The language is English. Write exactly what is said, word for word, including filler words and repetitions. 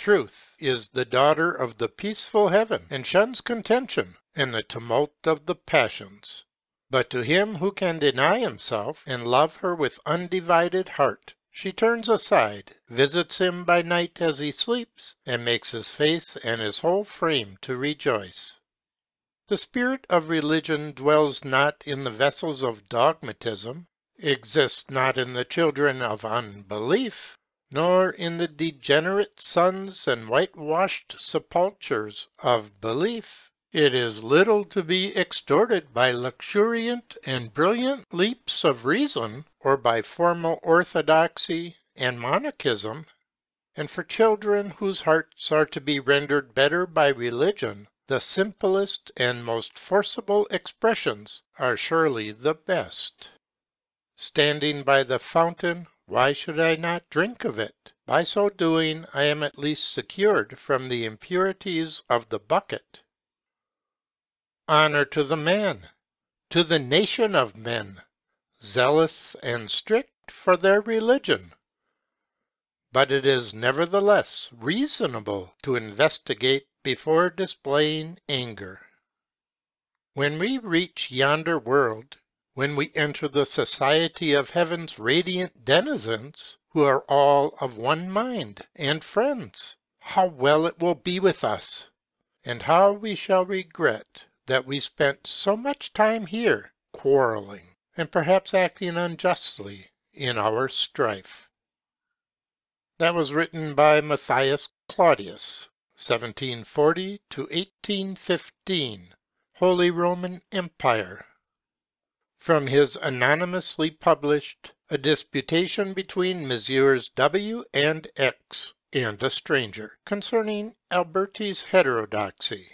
Truth is the daughter of the peaceful heaven, and shuns contention and the tumult of the passions. But to him who can deny himself and love her with undivided heart, she turns aside, visits him by night as he sleeps, and makes his face and his whole frame to rejoice. The spirit of religion dwells not in the vessels of dogmatism, exists not in the children of unbelief, nor in the degenerate sons and whitewashed sepulchres of belief. It is little to be extorted by luxuriant and brilliant leaps of reason, or by formal orthodoxy and monachism. And for children whose hearts are to be rendered better by religion, the simplest and most forcible expressions are surely the best. Standing by the fountain, why should I not drink of it? By so doing, I am at least secured from the impurities of the bucket. Honor to the man, to the nation of men, zealous and strict for their religion. But it is nevertheless reasonable to investigate before displaying anger. When we reach yonder world, when we enter the society of heaven's radiant denizens, who are all of one mind and friends, how well it will be with us, and how we shall regret that we spent so much time here quarreling, and perhaps acting unjustly in our strife. That was written by Matthias Claudius, seventeen forty to eighteen fifteen, Holy Roman Empire. From his anonymously published A Disputation between Messieurs W and X and a Stranger, concerning Alberti's Heterodoxy.